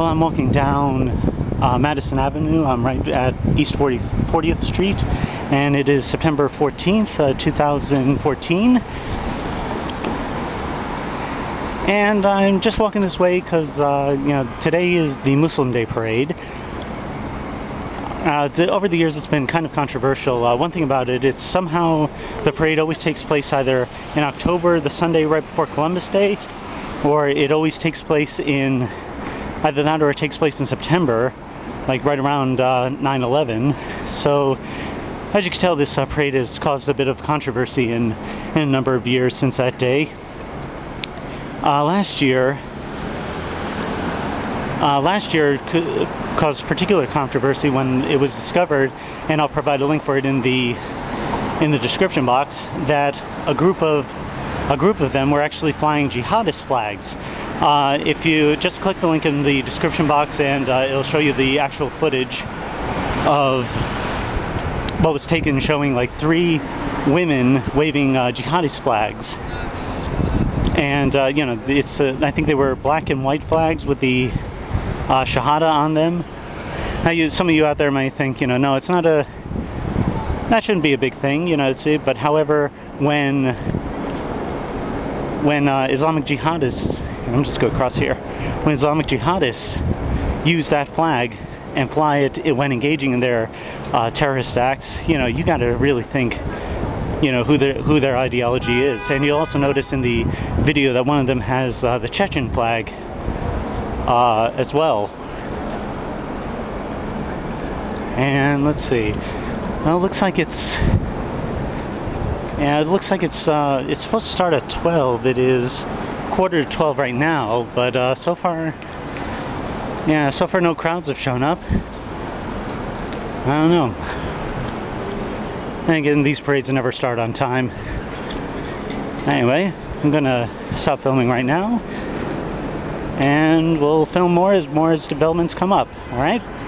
Well, I'm walking down Madison Avenue. I'm right at East 40th Street, and it is September 14th, 2014. And I'm just walking this way because, you know, today is the Muslim Day Parade. Over the years, it's been kind of controversial. One thing about it, it's somehow the parade always takes place either in October, the Sunday right before Columbus Day, or it always takes place in either that or it takes place in September, like right around 9/11. So as you can tell, this parade has caused a bit of controversy in a number of years since that day. Last year caused particular controversy when it was discovered, and I'll provide a link for it in the description box, that a group of them were actually flying jihadist flags. If you just click the link in the description box, and it'll show you the actual footage of what was taken, showing like three women waving jihadist flags. And you know, it's I think they were black and white flags with the Shahada on them. Now, some of you out there may think, you know, no, it's not a, that shouldn't be a big thing, you know. But however, when Islamic jihadists, I'm just going across here, when Islamic jihadists use that flag and fly it when engaging in their terrorist acts, you know, you got to really think, you know, who their ideology is. And you'll also notice in the video that one of them has the Chechen flag as well. And let's see. Well, it looks like it's, yeah, it looks like it's supposed to start at 12. It is quarter to 12 right now, but so far, yeah, so far no crowds have shown up. I don't know. And again, these parades never start on time. Anyway, I'm gonna stop filming right now, and we'll film more as developments come up. All right.